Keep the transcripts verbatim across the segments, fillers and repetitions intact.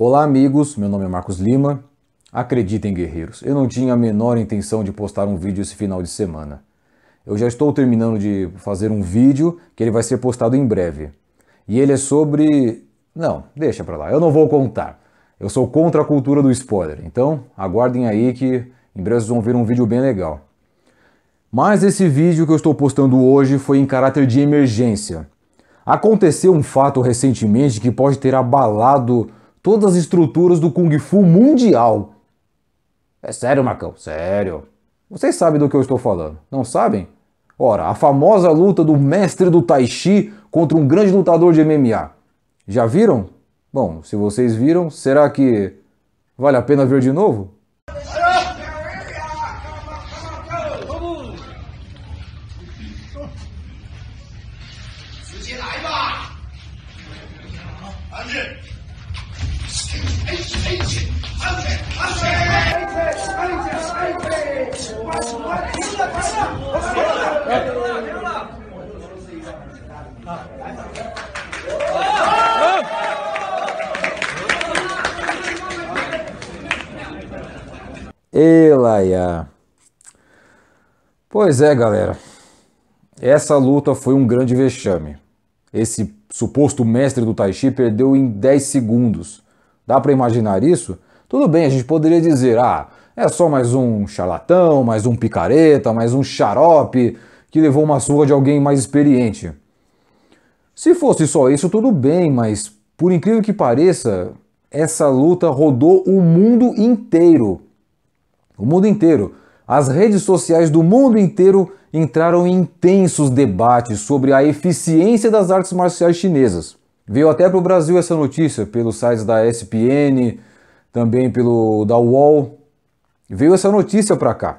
Olá amigos, meu nome é Marcos Lima. Acreditem guerreiros, eu não tinha a menor intenção de postar um vídeo esse final de semana. Eu já estou terminando de fazer um vídeo que ele vai ser postado em breve. E ele é sobre... Não, deixa pra lá, eu não vou contar. Eu sou contra a cultura do spoiler, então aguardem aí que em breve vocês vão ver um vídeo bem legal. Mas esse vídeo que eu estou postando hoje foi em caráter de emergência. Aconteceu um fato recentemente que pode ter abalado todas as estruturas do Kung Fu mundial. É sério, Marcão, sério. Vocês sabem do que eu estou falando, não sabem? Ora, a famosa luta do mestre do Tai Chi contra um grande lutador de M M A. Já viram? Bom, se vocês viram, será que vale a pena ver de novo? Elaia. Pois é, galera. Essa luta foi um grande vexame. Esse suposto mestre do Tai Chi perdeu em dez segundos. Dá pra imaginar isso? Tudo bem, a gente poderia dizer, ah, é só mais um charlatão, mais um picareta, mais um xarope que levou uma surra de alguém mais experiente. Se fosse só isso, tudo bem, mas por incrível que pareça, essa luta rodou o mundo inteiro. O mundo inteiro. As redes sociais do mundo inteiro entraram em intensos debates sobre a eficiência das artes marciais chinesas. Veio até para o Brasil essa notícia, pelos sites da E S P N, também pelo da U O L. Veio essa notícia para cá.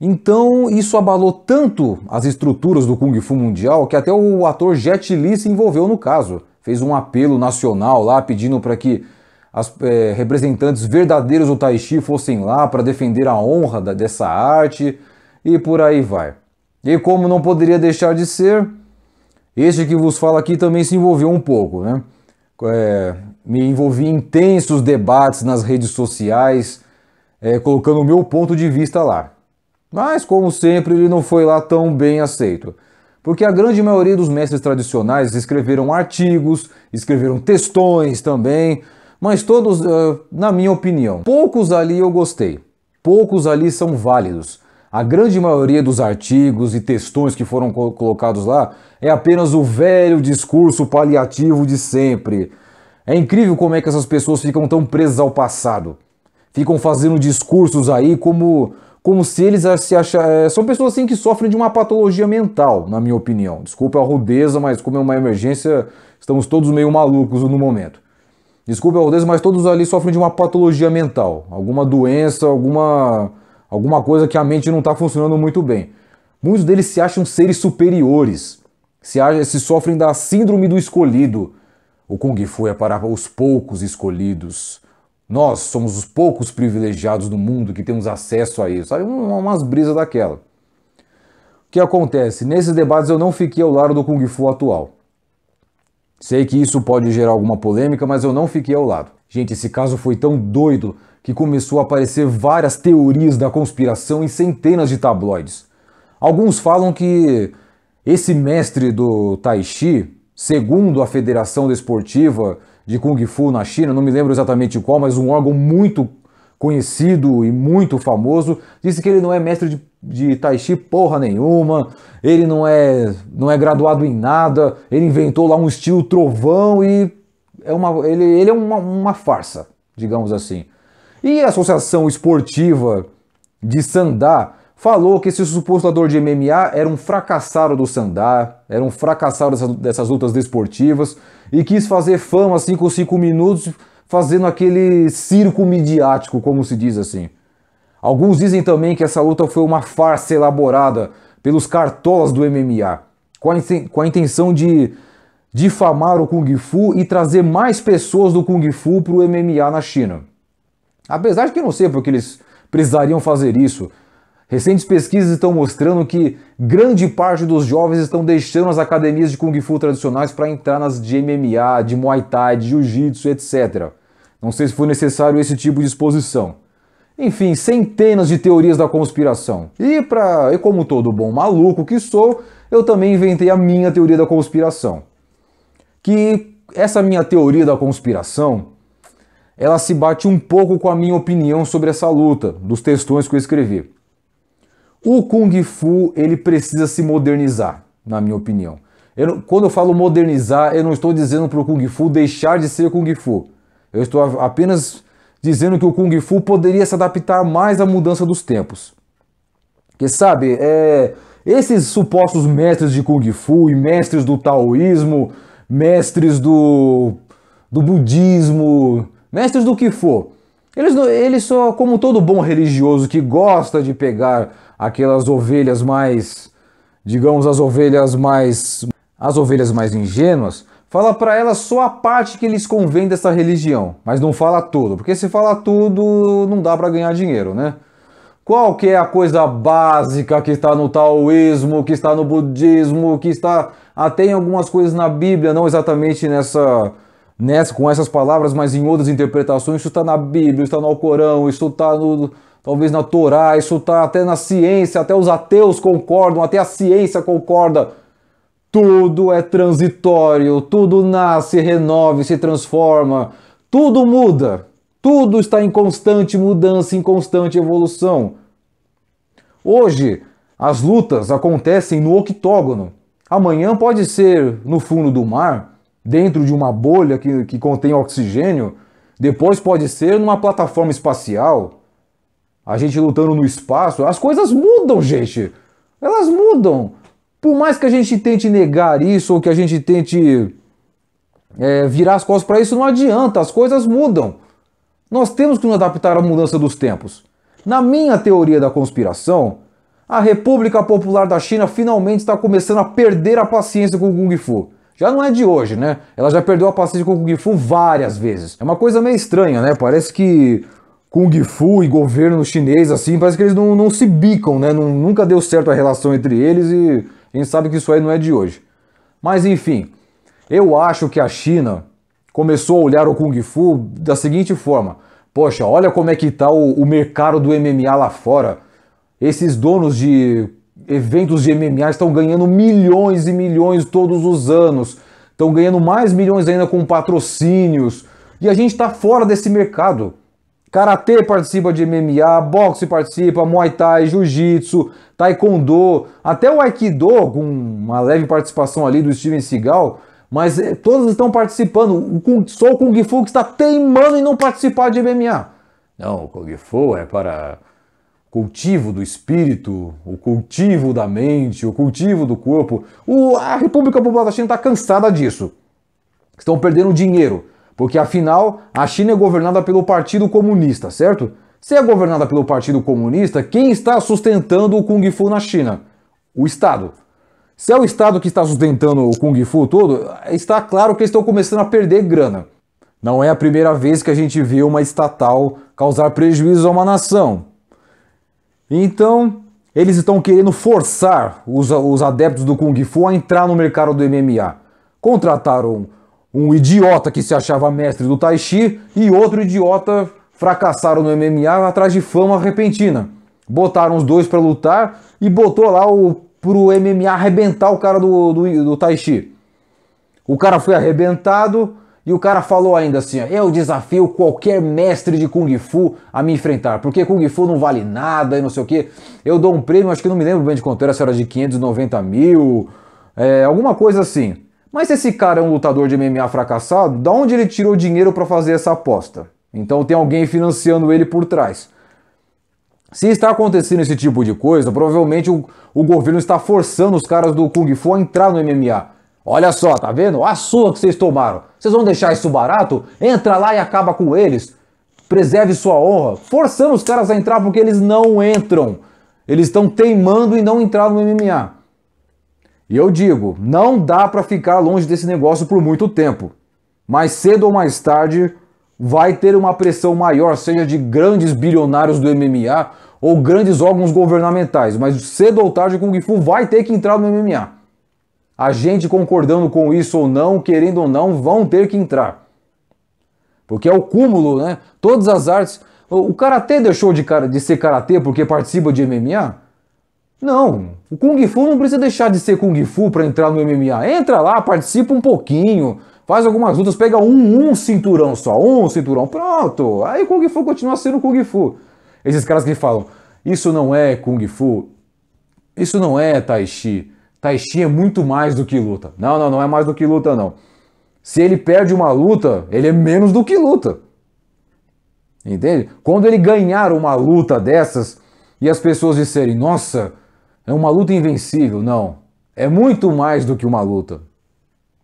Então, isso abalou tanto as estruturas do Kung Fu mundial que até o ator Jet Li se envolveu no caso. Fez um apelo nacional lá pedindo para que as é, representantes verdadeiros do Tai Chi fossem lá para defender a honra da, dessa arte e por aí vai. E como não poderia deixar de ser, este que vos fala aqui também se envolveu um pouco, né? É, me envolvi em intensos debates nas redes sociais, é, colocando o meu ponto de vista lá. Mas, como sempre, ele não foi lá tão bem aceito. Porque a grande maioria dos mestres tradicionais escreveram artigos, escreveram textões também, mas todos, uh, na minha opinião, poucos ali eu gostei. Poucos ali são válidos. A grande maioria dos artigos e textões que foram co- colocados lá é apenas o velho discurso paliativo de sempre. É incrível como é que essas pessoas ficam tão presas ao passado. Ficam fazendo discursos aí como... Como se eles se achassem... São pessoas assim que sofrem de uma patologia mental, na minha opinião. Desculpa a rudeza, mas como é uma emergência, estamos todos meio malucos no momento. Desculpa a rudeza, mas todos ali sofrem de uma patologia mental. Alguma doença, alguma, alguma coisa que a mente não está funcionando muito bem. Muitos deles se acham seres superiores. Se, acham, se sofrem da síndrome do escolhido. O Kung Fu é para os poucos escolhidos. Nós somos os poucos privilegiados do mundo que temos acesso a isso. Sabe? Um, umas brisas daquela. O que acontece? Nesses debates eu não fiquei ao lado do Kung Fu atual. Sei que isso pode gerar alguma polêmica, mas eu não fiquei ao lado. Gente, esse caso foi tão doido que começou a aparecer várias teorias da conspiração em centenas de tabloides. Alguns falam que esse mestre do Tai Chi, segundo a Federação Desportiva de Kung Fu na China, não me lembro exatamente qual, mas um órgão muito conhecido e muito famoso, disse que ele não é mestre de, de Tai Chi porra nenhuma, ele não é, não é graduado em nada, ele inventou lá um estilo trovão e é uma, ele, ele é uma, uma farsa, digamos assim. E a Associação Esportiva de Sandá falou que esse suposto lutador de M M A era um fracassado do Sandá, era um fracassado dessas, dessas lutas desportivas e quis fazer fama assim com cinco minutos, fazendo aquele circo midiático, como se diz assim. Alguns dizem também que essa luta foi uma farsa elaborada pelos cartolas do M M A, com a, com a intenção de difamar o Kung Fu e trazer mais pessoas do Kung Fu para o M M A na China. Apesar de que eu não sei porque eles precisariam fazer isso. Recentes pesquisas estão mostrando que grande parte dos jovens estão deixando as academias de Kung Fu tradicionais para entrar nas de M M A, de Muay Thay, de Jiu Jitsu, etcétera. Não sei se foi necessário esse tipo de exposição. Enfim, centenas de teorias da conspiração. E, pra, e como todo bom maluco que sou, eu também inventei a minha teoria da conspiração. Que essa minha teoria da conspiração, ela se bate um pouco com a minha opinião sobre essa luta, dos textões que eu escrevi. O Kung Fu, ele precisa se modernizar, na minha opinião. Eu, quando eu falo modernizar, eu não estou dizendo para o Kung Fu deixar de ser Kung Fu. Eu estou apenas dizendo que o Kung Fu poderia se adaptar mais à mudança dos tempos. Porque, sabe, é, esses supostos mestres de Kung Fu e mestres do taoísmo, mestres do, do budismo, mestres do que for, eles, eles só, como todo bom religioso que gosta de pegar aquelas ovelhas mais, digamos, as ovelhas mais, as ovelhas mais ingênuas, fala para elas só a parte que lhes convém dessa religião, mas não fala tudo, porque se fala tudo não dá para ganhar dinheiro, né? Qual que é a coisa básica que está no taoísmo, que está no budismo, que está até em algumas coisas na Bíblia, não exatamente nessa, nessa com essas palavras, mas em outras interpretações, isso está na Bíblia, isso está no Alcorão, isso está no, talvez na Torá, isso está até na ciência, até os ateus concordam, até a ciência concorda. Tudo é transitório, tudo nasce, renova, se transforma, tudo muda, tudo está em constante mudança, em constante evolução. Hoje, as lutas acontecem no octógono. Amanhã pode ser no fundo do mar, dentro de uma bolha que, que contém oxigênio, depois pode ser numa plataforma espacial, a gente lutando no espaço. As coisas mudam, gente, elas mudam. Por mais que a gente tente negar isso, ou que a gente tente é, virar as costas para isso, não adianta, as coisas mudam. Nós temos que nos adaptar à mudança dos tempos. Na minha teoria da conspiração, a República Popular da China finalmente está começando a perder a paciência com o Kung Fu. Já não é de hoje, né? Ela já perdeu a paciência com o Kung Fu várias vezes. É uma coisa meio estranha, né? Parece que Kung Fu e governo chinês, assim, parece que eles não, não se bicam, né? Não, nunca deu certo a relação entre eles e a gente sabe que isso aí não é de hoje. Mas enfim, eu acho que a China começou a olhar o Kung Fu da seguinte forma. Poxa, olha como é que tá o, o mercado do M M A lá fora. Esses donos de eventos de M M A estão ganhando milhões e milhões todos os anos. Estão ganhando mais milhões ainda com patrocínios. E a gente tá fora desse mercado. Karatê participa de M M A, boxe participa, Muay Thai, Jiu Jitsu, Taekwondo, até o Aikido, com uma leve participação ali do Steven Seagal, mas todos estão participando, só o Kung Fu que está teimando em não participar de M M A. Não, o Kung Fu é para cultivo do espírito, o cultivo da mente, o cultivo do corpo. O, a República Popular da China está cansada disso, estão perdendo dinheiro. Porque, afinal, a China é governada pelo Partido Comunista, certo? Se é governada pelo Partido Comunista, quem está sustentando o Kung Fu na China? O Estado. Se é o Estado que está sustentando o Kung Fu todo, está claro que eles estão começando a perder grana. Não é a primeira vez que a gente vê uma estatal causar prejuízo a uma nação. Então, eles estão querendo forçar os, os adeptos do Kung Fu a entrar no mercado do M M A. Contrataram um idiota que se achava mestre do Tai Chi e outro idiota fracassaram no M M A atrás de fama repentina. Botaram os dois para lutar e botou lá o, pro M M A arrebentar o cara do, do, do Tai Chi. O cara foi arrebentado e o cara falou ainda assim, eu desafio qualquer mestre de Kung Fu a me enfrentar, porque Kung Fu não vale nada e não sei o que. Eu dou um prêmio, acho que não me lembro bem de quanto era, se era de quinhentos e noventa mil, é, alguma coisa assim. Mas se esse cara é um lutador de M M A fracassado, da onde ele tirou dinheiro para fazer essa aposta? Então tem alguém financiando ele por trás. Se está acontecendo esse tipo de coisa, provavelmente o, o governo está forçando os caras do Kung Fu a entrar no M M A. Olha só, tá vendo? A sua que vocês tomaram. Vocês vão deixar isso barato? Entra lá e acaba com eles. Preserve sua honra. Forçando os caras a entrar porque eles não entram. Eles estão teimando em não entrar no M M A. E eu digo, não dá para ficar longe desse negócio por muito tempo. Mais cedo ou mais tarde, vai ter uma pressão maior, seja de grandes bilionários do M M A ou grandes órgãos governamentais. Mas cedo ou tarde o Kung Fu vai ter que entrar no M M A. A gente concordando com isso ou não, querendo ou não, vão ter que entrar. Porque é o cúmulo, né? Todas as artes... O karatê deixou de, de ser karatê porque participa de M M A? Não. O Kung Fu não precisa deixar de ser Kung Fu para entrar no M M A. Entra lá, participa um pouquinho, faz algumas lutas, pega um, um cinturão só, um cinturão, pronto. Aí o Kung Fu continua sendo Kung Fu. Esses caras que falam, isso não é Kung Fu, isso não é Tai Chi. Tai Chi é muito mais do que luta. Não, não, não é mais do que luta, não. Se ele perde uma luta, ele é menos do que luta. Entende? Quando ele ganhar uma luta dessas e as pessoas disserem, nossa, é uma luta invencível. Não, é muito mais do que uma luta.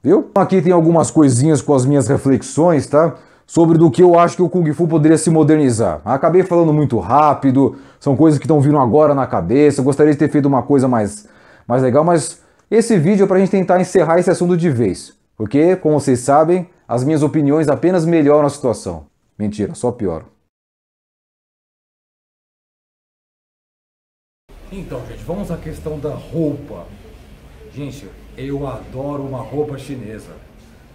Viu? Aqui tem algumas coisinhas com as minhas reflexões, tá? Sobre do que eu acho que o Kung Fu poderia se modernizar. Acabei falando muito rápido, são coisas que estão vindo agora na cabeça. Eu gostaria de ter feito uma coisa mais, mais legal, mas esse vídeo é pra gente tentar encerrar esse assunto de vez. Porque, como vocês sabem, as minhas opiniões apenas melhoram a situação. Mentira, só pior. Então, gente, vamos à questão da roupa. Gente, eu adoro uma roupa chinesa.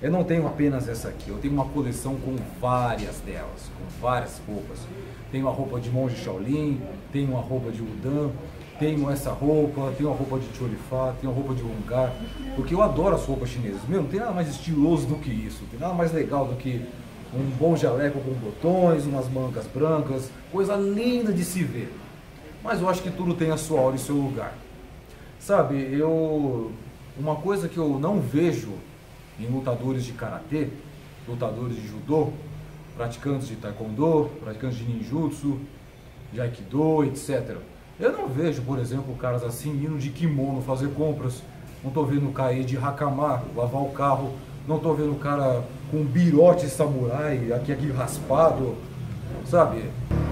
Eu não tenho apenas essa aqui, eu tenho uma coleção com várias delas, com várias roupas. Tenho a roupa de monge Shaolin, tenho a roupa de Wudang, tenho essa roupa, tenho a roupa de Chorifá, tenho a roupa de Wongar, porque eu adoro as roupas chinesas. Meu, não tem nada mais estiloso do que isso, não tem nada mais legal do que um bom jaleco com botões, umas mangas brancas, coisa linda de se ver. Mas eu acho que tudo tem a sua hora e seu lugar. Sabe, eu... uma coisa que eu não vejo em lutadores de karatê, lutadores de judô, praticantes de taekwondo, praticantes de ninjutsu, de aikido, etcétera. Eu não vejo, por exemplo, caras assim indo de kimono fazer compras. Não estou vendo o cara ir de hakama, lavar o carro. Não tô vendo o cara com birote samurai, aqui, aqui raspado, sabe?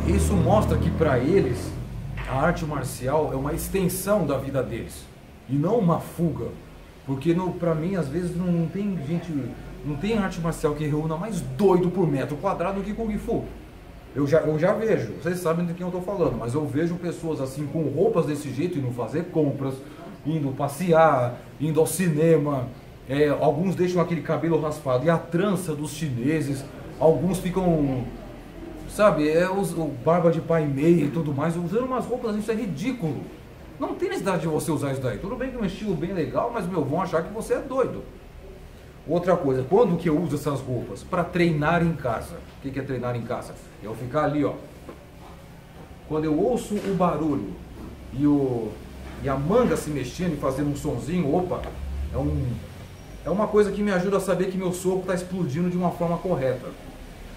Isso mostra que para eles a arte marcial é uma extensão da vida deles e não uma fuga. Porque para mim, às vezes, não, não tem gente, não tem arte marcial que reúna mais doido por metro quadrado do que Kung Fu. Eu já, eu já vejo, vocês sabem de quem eu tô falando, mas eu vejo pessoas assim com roupas desse jeito, indo fazer compras, indo passear, indo ao cinema. É, alguns deixam aquele cabelo raspado, e a trança dos chineses, alguns ficam, sabe, é os, o barba de pai meia e tudo mais, usando umas roupas assim, isso é ridículo. Não tem necessidade de você usar isso daí, tudo bem que é um estilo bem legal, mas meu, vão achar que você é doido. Outra coisa, quando que eu uso essas roupas? Para treinar em casa. O que que é treinar em casa? Eu ficar ali, ó, quando eu ouço o barulho e, o, e a manga se mexendo e fazendo um sonzinho, opa, é um... É uma coisa que me ajuda a saber que meu soco está explodindo de uma forma correta.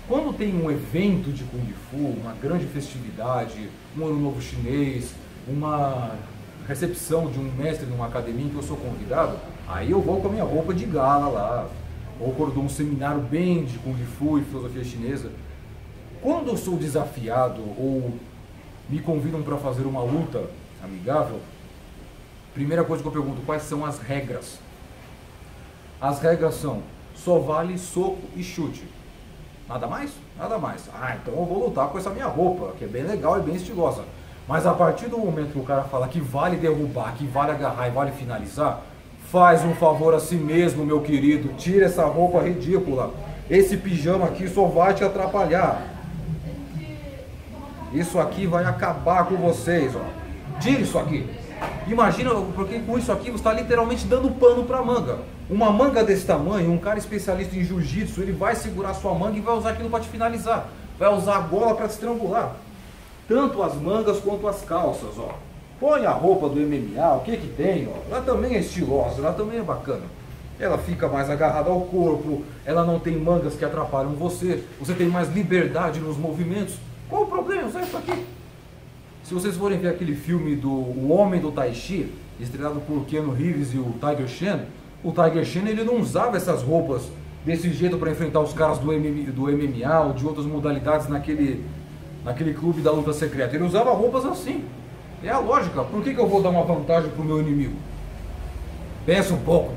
Quando tem um evento de Kung Fu, uma grande festividade, um ano novo chinês, uma recepção de um mestre numa academia em que eu sou convidado, aí eu vou com a minha roupa de gala lá, ou quando dou um seminário bem de Kung Fu e filosofia chinesa. Quando eu sou desafiado ou me convidam para fazer uma luta amigável, primeira coisa que eu pergunto, quais são as regras? As regras são, só vale soco e chute. Nada mais? Nada mais. Ah, então eu vou lutar com essa minha roupa, que é bem legal e bem estilosa. Mas a partir do momento que o cara fala que vale derrubar, que vale agarrar e vale finalizar, faz um favor a si mesmo, meu querido. Tira essa roupa ridícula. Esse pijama aqui só vai te atrapalhar. Isso aqui vai acabar com vocês, ó. Tira isso aqui. Imagina, porque com isso aqui você está literalmente dando pano para a manga. Uma manga desse tamanho, um cara especialista em Jiu Jitsu, ele vai segurar sua manga e vai usar aquilo para te finalizar. Vai usar a gola para te estrangular. Tanto as mangas quanto as calças, ó. Põe a roupa do M M A, o que que tem, ó. Ela também é estilosa, ela também é bacana. Ela fica mais agarrada ao corpo, ela não tem mangas que atrapalham você. Você tem mais liberdade nos movimentos. Qual o problema? Usa isso aqui. Se vocês forem ver aquele filme do O Homem do Tai Chi, estrelado por Keanu Reeves e o Tiger Shen, o Tiger Shen ele não usava essas roupas desse jeito para enfrentar os caras do M M A ou de outras modalidades naquele, naquele clube da luta secreta. Ele usava roupas assim. É a lógica. Por que que eu vou dar uma vantagem pro meu inimigo? Pensa um pouco.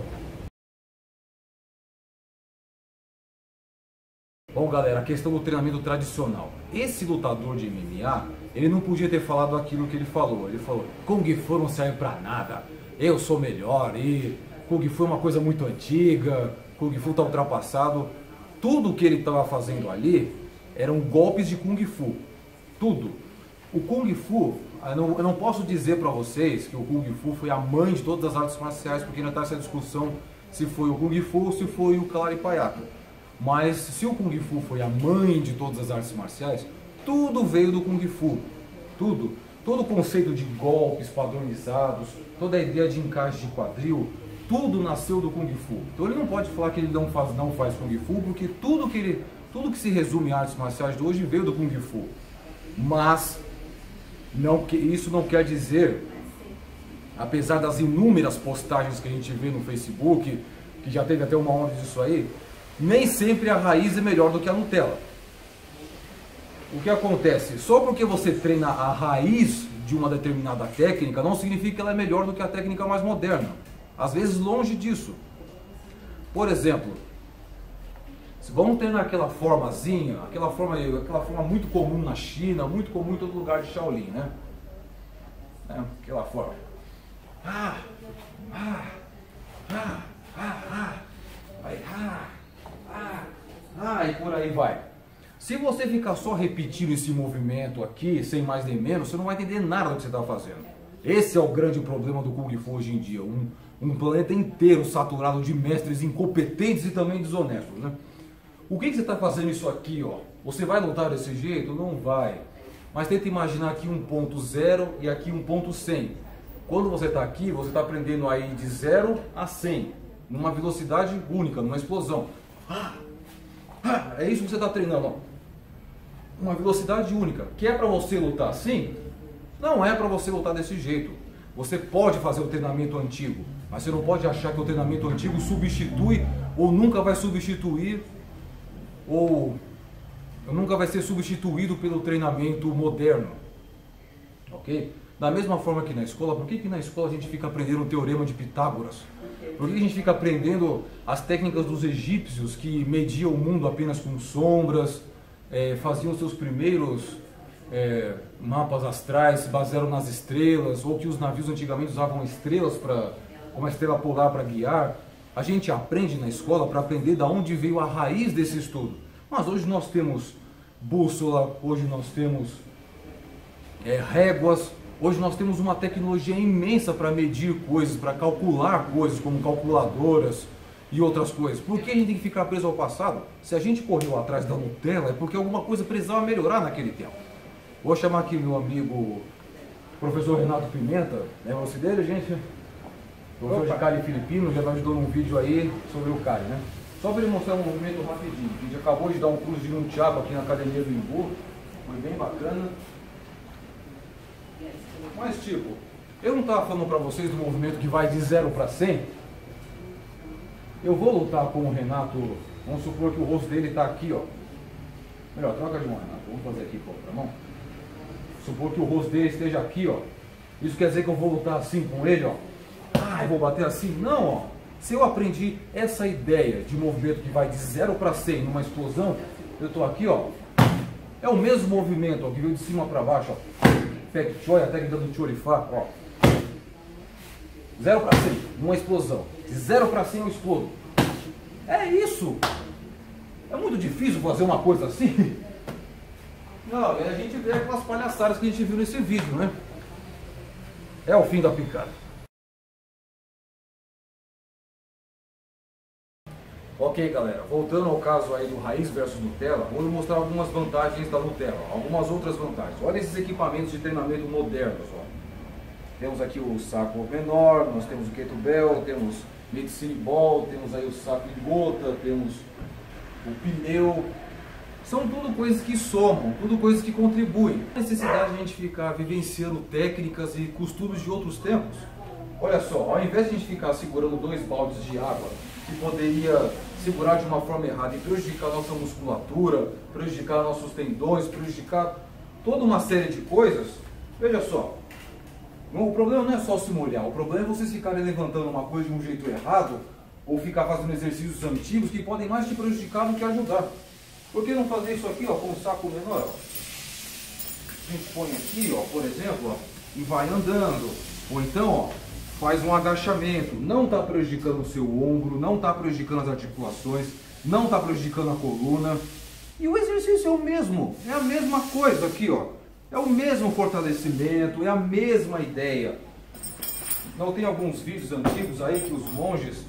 Bom, galera, a questão do treinamento tradicional. Esse lutador de M M A, ele não podia ter falado aquilo que ele falou. Ele falou, Kung Fu não serve pra nada, eu sou melhor e Kung Fu é uma coisa muito antiga, Kung Fu tá ultrapassado. Tudo que ele estava fazendo ali eram golpes de Kung Fu. Tudo. O Kung Fu, eu não, eu não posso dizer para vocês que o Kung Fu foi a mãe de todas as artes marciais, porque ainda está essa discussão se foi o Kung Fu ou se foi o Kalaripayat. Mas se o Kung Fu foi a mãe de todas as artes marciais, tudo veio do Kung Fu. Tudo. Todo o conceito de golpes padronizados, toda a ideia de encaixe de quadril, tudo nasceu do Kung Fu. Então ele não pode falar que ele não faz, não faz Kung Fu, porque tudo que, ele, tudo que se resume em artes marciais de hoje veio do Kung Fu. Mas não, isso não quer dizer, apesar das inúmeras postagens que a gente vê no Facebook, que já teve até uma onda disso aí, nem sempre a raiz é melhor do que a Nutella. O que acontece? Só porque você treina a raiz de uma determinada técnica, não significa que ela é melhor do que a técnica mais moderna. Às vezes longe disso. Por exemplo, se vamos treinar aquela formazinha, aquela forma, aquela forma muito comum na China, muito comum em todo lugar de Shaolin, né? É, aquela forma. Ah, ah, ah, ah, ah, vai, ah, ah, ah, e por aí vai. Se você ficar só repetindo esse movimento aqui, sem mais nem menos, você não vai entender nada do que você está fazendo. Esse é o grande problema do Kung Fu hoje em dia. Um, um planeta inteiro saturado de mestres incompetentes e também desonestos, né? O que, que você está fazendo isso aqui, ó? Você vai lutar desse jeito? Não vai. Mas tenta imaginar aqui um ponto zero e aqui um ponto cem. Quando você está aqui, você está aprendendo aí de zero a cem. Numa velocidade única, numa explosão. É isso que você está treinando, ó. Uma velocidade única, que é para você lutar assim? Não é para você lutar desse jeito. Você pode fazer o treinamento antigo, mas você não pode achar que o treinamento antigo substitui ou nunca vai substituir ou nunca vai ser substituído pelo treinamento moderno, ok? Da mesma forma que na escola, por que que na escola a gente fica aprendendo o teorema de Pitágoras? Por que a gente fica aprendendo as técnicas dos egípcios que mediam o mundo apenas com sombras, é, faziam seus primeiros é, mapas astrais, se basearam nas estrelas, ou que os navios antigamente usavam estrelas pra, como a estrela polar para guiar? A gente aprende na escola para aprender de onde veio a raiz desse estudo. Mas hoje nós temos bússola, hoje nós temos é, réguas, hoje nós temos uma tecnologia imensa para medir coisas, para calcular coisas, como calculadoras e outras coisas. Por que a gente tem que ficar preso ao passado? Se a gente correu atrás da Nutella, é porque alguma coisa precisava melhorar naquele tempo. Vou chamar aqui meu amigo professor Renato Pimenta, lembra-se dele, gente? Professor de Cali Filipino, já ajudou num vídeo aí sobre o Cali, né? Só para ele mostrar um movimento rapidinho. A gente acabou de dar um curso de nunchaku aqui na academia do Imbu, foi bem bacana. Mas tipo, eu não estava falando para vocês do movimento que vai de zero para cem? Eu vou lutar com o Renato, vamos supor que o rosto dele está aqui, ó. Melhor, troca de mão, Renato, vamos fazer aqui com a outra mão. Supor que o rosto dele esteja aqui, ó. Isso quer dizer que eu vou lutar assim com ele, ó. Ah, eu vou bater assim? Não, ó. Se eu aprendi essa ideia de movimento que vai de zero para cem numa explosão, eu tô aqui, ó. É o mesmo movimento, ó, que veio de cima para baixo, ó. Peg Choi, a técnica do Chorifá, ó. zero para cem, numa explosão. De zero para cem eu explodo. É isso. É muito difícil fazer uma coisa assim. Não, a gente vê aquelas palhaçadas que a gente viu nesse vídeo, né? É o fim da picada. Ok, galera, voltando ao caso aí do raiz versus Nutella, vou mostrar algumas vantagens da Nutella, algumas outras vantagens. Olha esses equipamentos de treinamento modernos, ó. Temos aqui o saco menor, nós temos o kettlebell, temos medicine ball, temos aí o saco de gota, temos o pneu. São tudo coisas que somam, tudo coisas que contribuem. A necessidade de a gente ficar vivenciando técnicas e costumes de outros tempos. Olha só, ao invés de a gente ficar segurando dois baldes de água, que poderia segurar de uma forma errada e prejudicar nossa musculatura, prejudicar nossos tendões, prejudicar toda uma série de coisas, veja só, o problema não é só se molhar, o problema é vocês ficarem levantando uma coisa de um jeito errado ou ficar fazendo exercícios antigos que podem mais te prejudicar do que ajudar. Por que não fazer isso aqui, ó, com um saco menor? Ó? A gente põe aqui, ó, por exemplo, ó, e vai andando. Ou então, ó, faz um agachamento. Não está prejudicando o seu ombro, não está prejudicando as articulações. não está prejudicando a coluna. E o exercício é o mesmo, é a mesma coisa aqui, ó. É o mesmo fortalecimento, é a mesma ideia. Não tem alguns vídeos antigos aí que os monges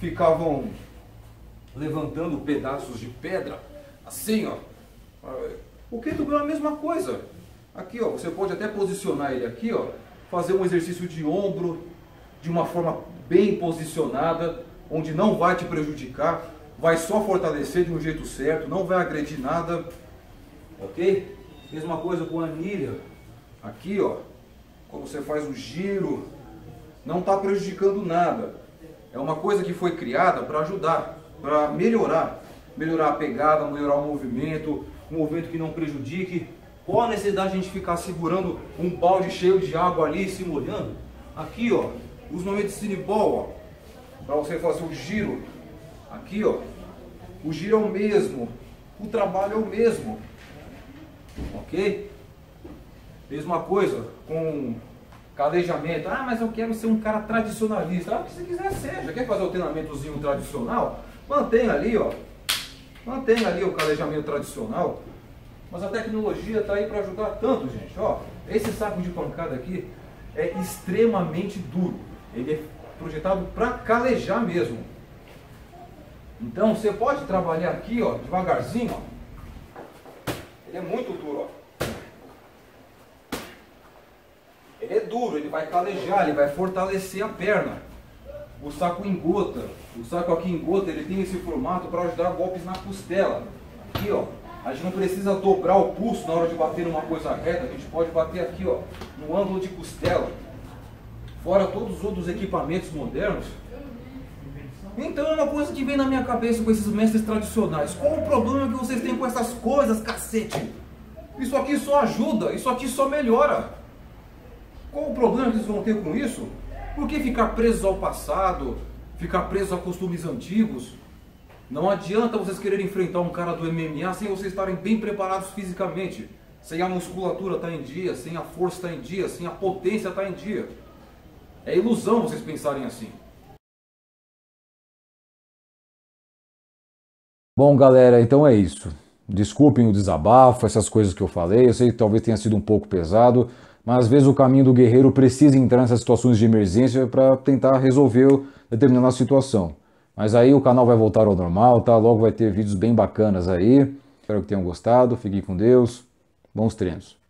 ficavam levantando pedaços de pedra, assim, ó. O Kettlebell é a mesma coisa. Aqui, ó, você pode até posicionar ele aqui, ó, fazer um exercício de ombro de uma forma bem posicionada, onde não vai te prejudicar, vai só fortalecer de um jeito certo, não vai agredir nada, ok? Mesma coisa com a anilha. Aqui, ó, quando você faz um giro, não está prejudicando nada. É uma coisa que foi criada para ajudar, para melhorar, melhorar a pegada, melhorar o movimento, um movimento que não prejudique. Qual a necessidade de a gente ficar segurando um balde cheio de água ali e se molhando? Aqui, ó, os momentos de cinebol, ó, para você fazer o giro. Aqui, ó, o giro é o mesmo, o trabalho é o mesmo, ok? Mesma coisa com calejamento. Ah, mas eu quero ser um cara tradicionalista. Ah, o que você quiser seja. Quer fazer o treinamentozinho tradicional? Mantenha ali, ó, mantenha ali o calejamento tradicional. Mas a tecnologia está aí para ajudar tanto, gente. Ó, esse saco de pancada aqui é extremamente duro. Ele é projetado para calejar mesmo. Então você pode trabalhar aqui, ó, devagarzinho. Ó. Ele é muito duro, ó. Ele é duro, ele vai calejar, ele vai fortalecer a perna. O saco engota. O saco aqui engota, ele tem esse formato para ajudar golpes na costela. Aqui, ó. A gente não precisa dobrar o pulso na hora de bater numa coisa reta. A gente pode bater aqui, ó, no ângulo de costela. Fora todos os outros equipamentos modernos. Então é uma coisa que vem na minha cabeça com esses mestres tradicionais. Qual o problema que vocês têm com essas coisas, cacete? Isso aqui só ajuda, isso aqui só melhora. Qual o problema que vocês vão ter com isso? Por que ficar presos ao passado? Ficar presos a costumes antigos? Não adianta vocês quererem enfrentar um cara do M M A sem vocês estarem bem preparados fisicamente. Sem a musculatura estar em dia, sem a força estar em dia, sem a potência estar em dia. É ilusão vocês pensarem assim. Bom, galera, então é isso. Desculpem o desabafo, essas coisas que eu falei. Eu sei que talvez tenha sido um pouco pesado, mas às vezes o caminho do guerreiro precisa entrar nessas situações de emergência para tentar resolver determinada situação. Mas aí o canal vai voltar ao normal, tá? Logo vai ter vídeos bem bacanas aí. Espero que tenham gostado. Fiquem com Deus. Bons treinos.